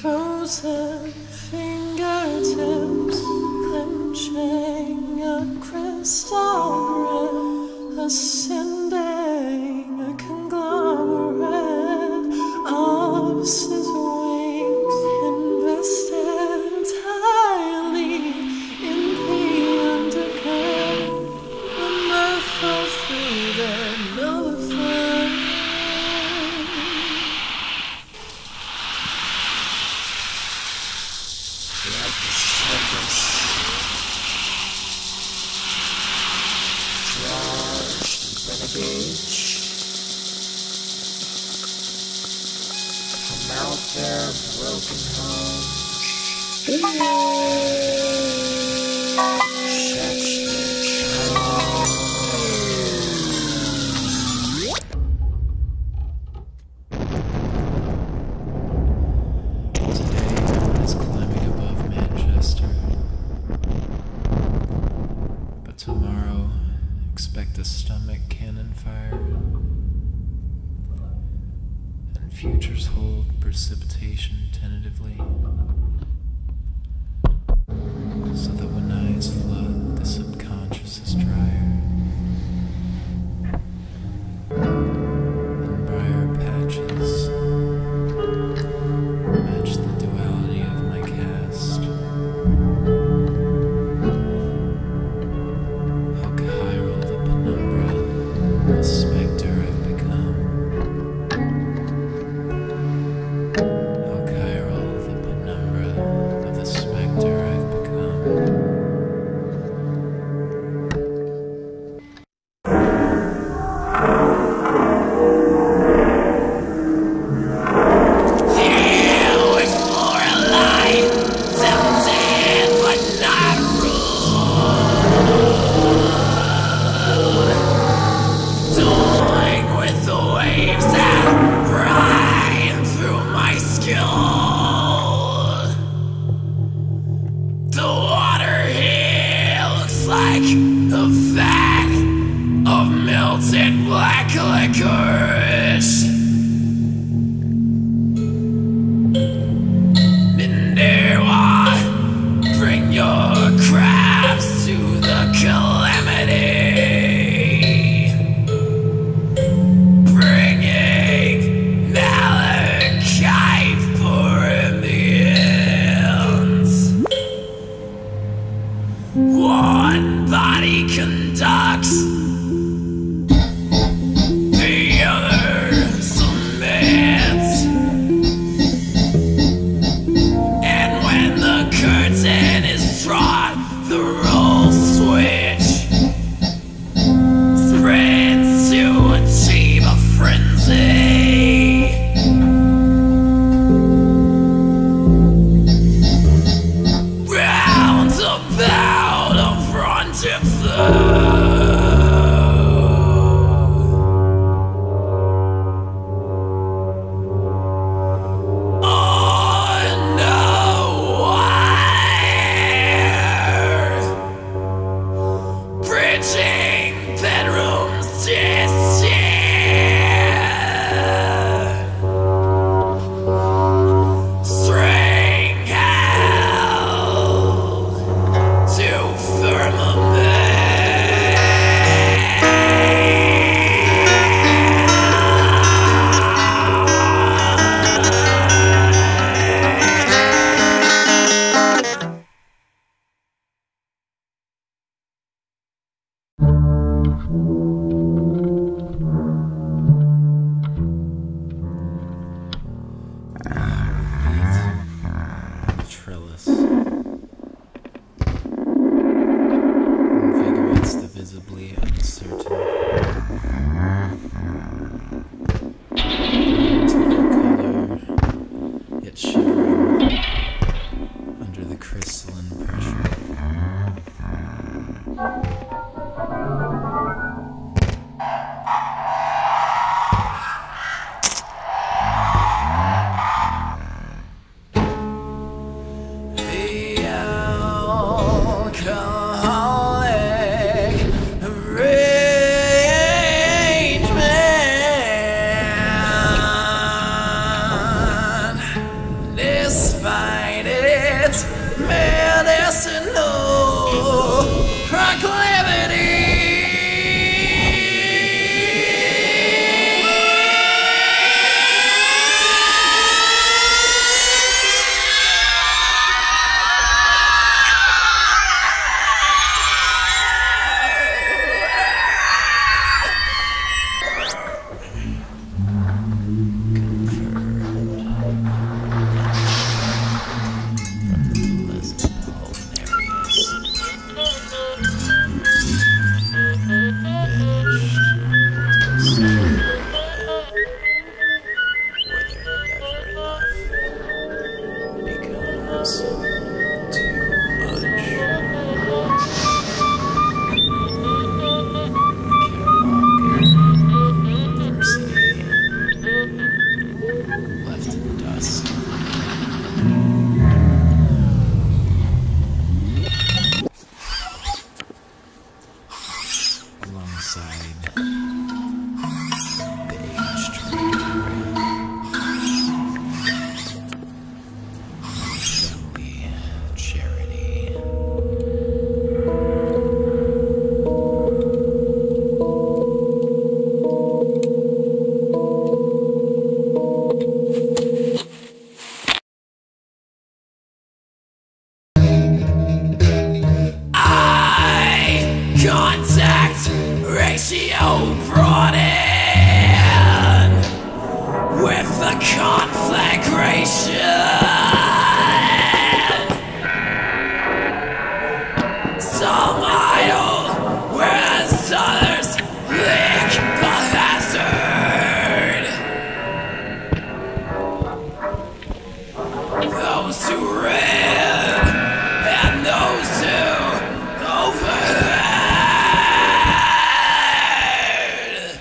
Frozen fingertips clenching a crystal grip, ascending a conglomerate of scissors. From out their broken homes, such expect a stomach cannon fire, and futures hold precipitation tentatively, so that when eyes flood, the subconscious is drier, and briar patches match the duality of my cast. Conducts the others. medicinal proclivity. Contact ratio brought in with the conflagration. Some idle, whereas others lick the hazard. Those who ran and those who overheard.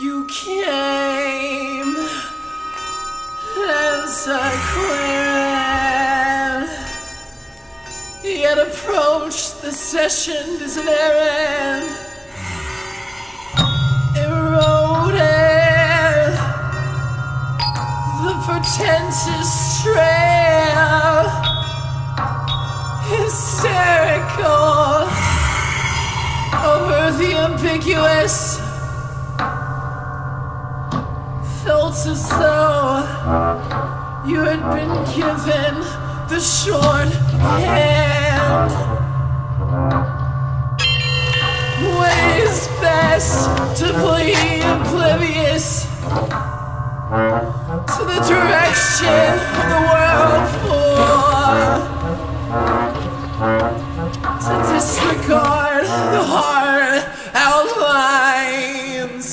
You came as I ran, yet approached the session as an errand. Eroded the pretentious trail, hysterical over the ambiguous. Felt as though you had been given the short hand. Ways best to be oblivious to the direction the world for, to disregard the hard outlines.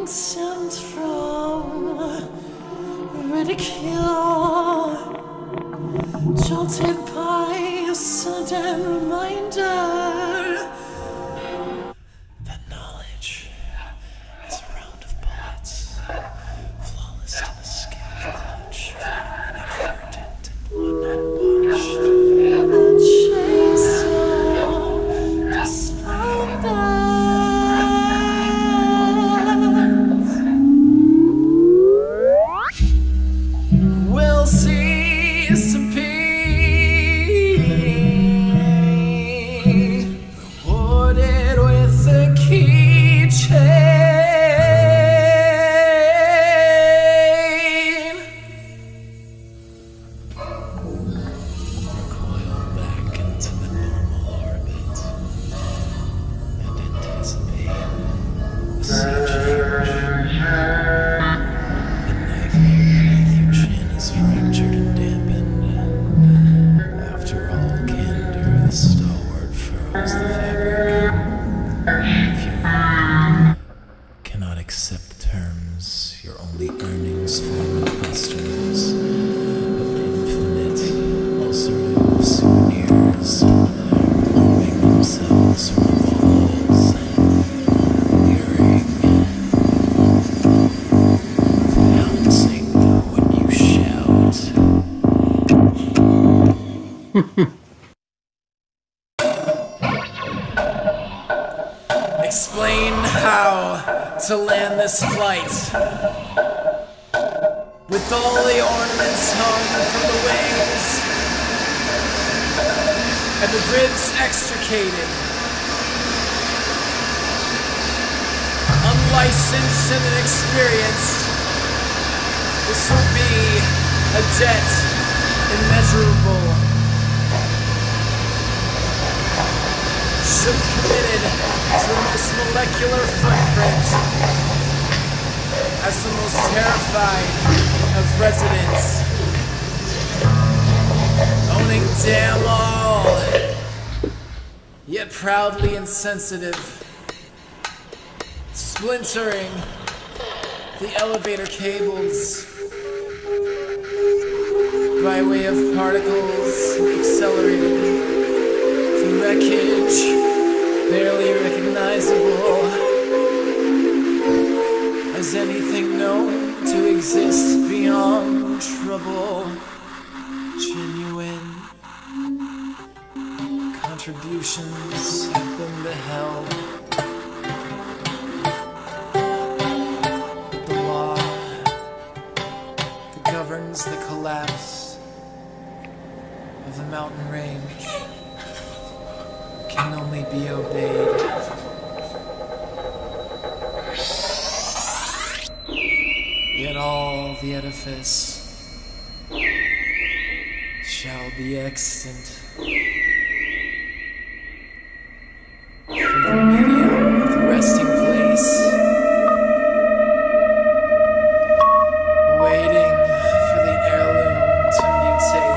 Exempt from ridicule, jolted by a sudden reminder that knowledge is accept terms, your only earnings form in clusters of infinite ulcerative souvenirs, arming themselves from walls, leering, pouncing when you shout. Explain how to land this flight. With all the ornaments hung from the wings and the ribs extricated. Unlicensed and inexperienced, this will be a debt immeasurable. Should have committed to this molecular footprint as the most terrified of residents. Owning damn all, yet proudly insensitive. Splintering the elevator cables by way of particles accelerated. Wreckage, barely recognizable as anything known to exist beyond trouble. Genuine contributions have been beheld. The law that governs the collapse of the mountain range can only be obeyed. Yet all the edifice shall be extant. For the medium of the resting place, waiting for the heirloom to mutate.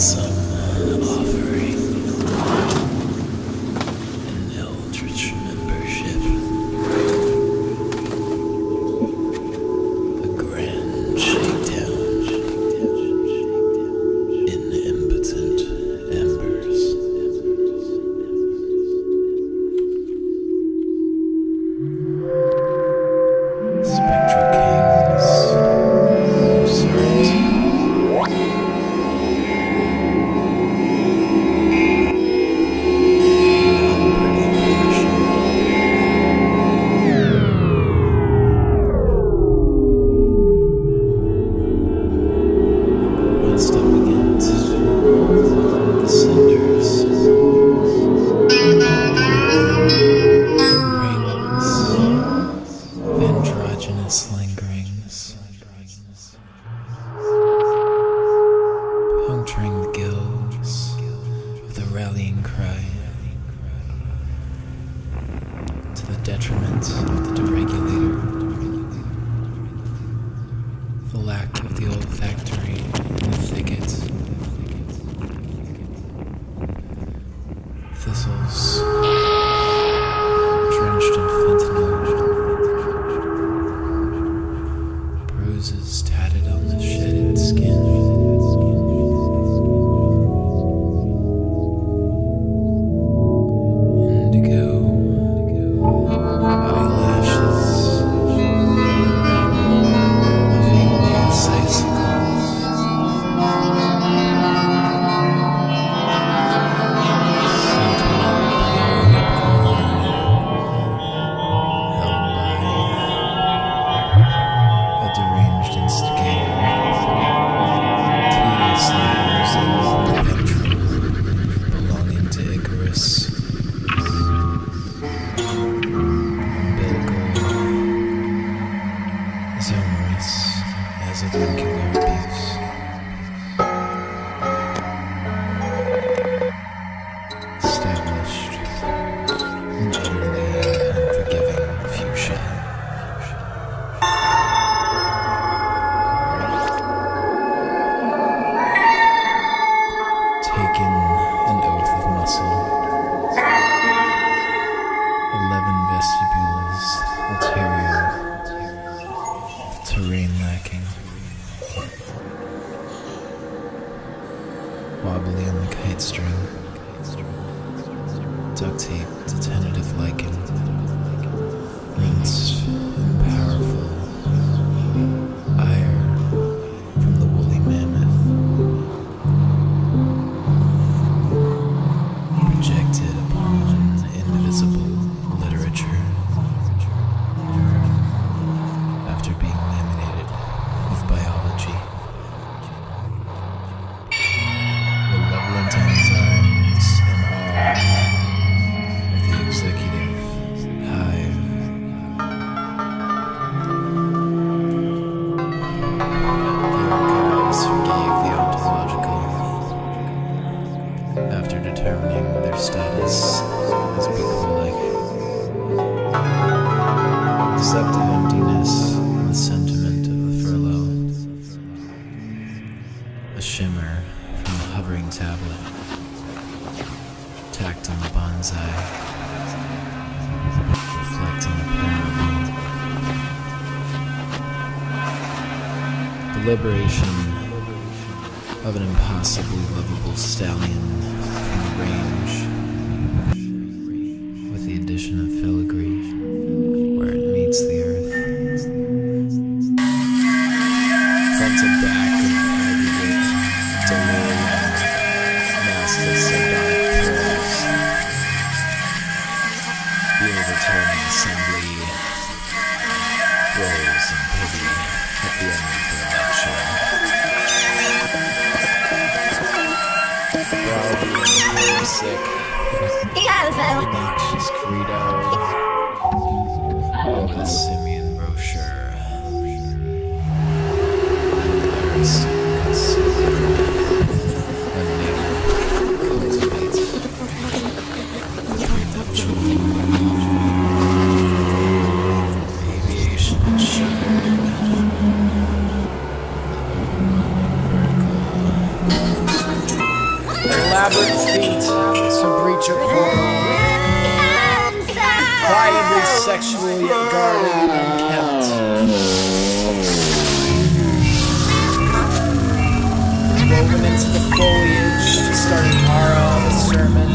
Some offering thistles drenched in fentanyl, bruises tatted on the shedded skin. As a drinking abuse. Established and utterly unforgiving fuchsia. Taken an oath of muscle. 11 vestibules, ulterior, terrain lacking. Wobbly on the kite string, duct tape to tentative lichen, rinsed and powerful, ire from the woolly mammoth, projected upon indivisible literature, after being laminated with biology. Determining their status as bucolic, deceptive emptiness in the sentiment of the furlough, a shimmer from a hovering tablet, tacked on the bonsai, reflecting the parable, the liberation of an impossibly lovable stallion. Range with the addition of filigree where it meets the earth, front to back of aggregate delirium, masses of dark pearls, the overturning assembly rolls in pity at the end of the lecture. Sick, obnoxious credo over the simian brochure and the artist aviation shuddered, elaborate feet to breach a portal, quietly sexually guarded and kept. Woven into the foliage to start tomorrow a sermon.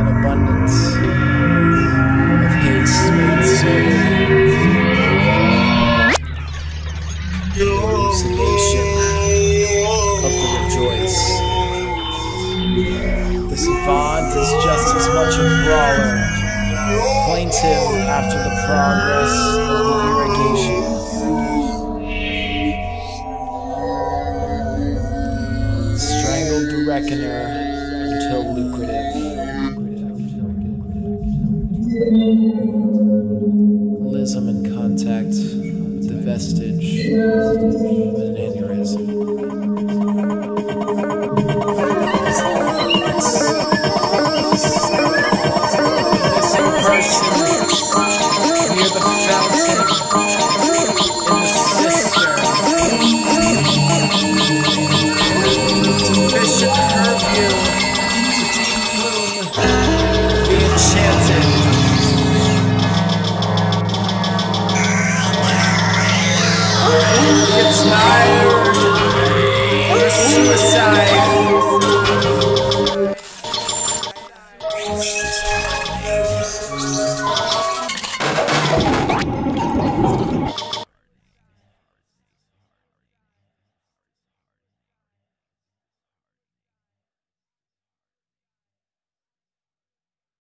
An abundance of haste made certain. Elucidation of the rejoice. The savant is just as much a brawler, plaintive after the progress of the irrigation. Strangled the reckoner until lucrative. Lism in contact with the vestige.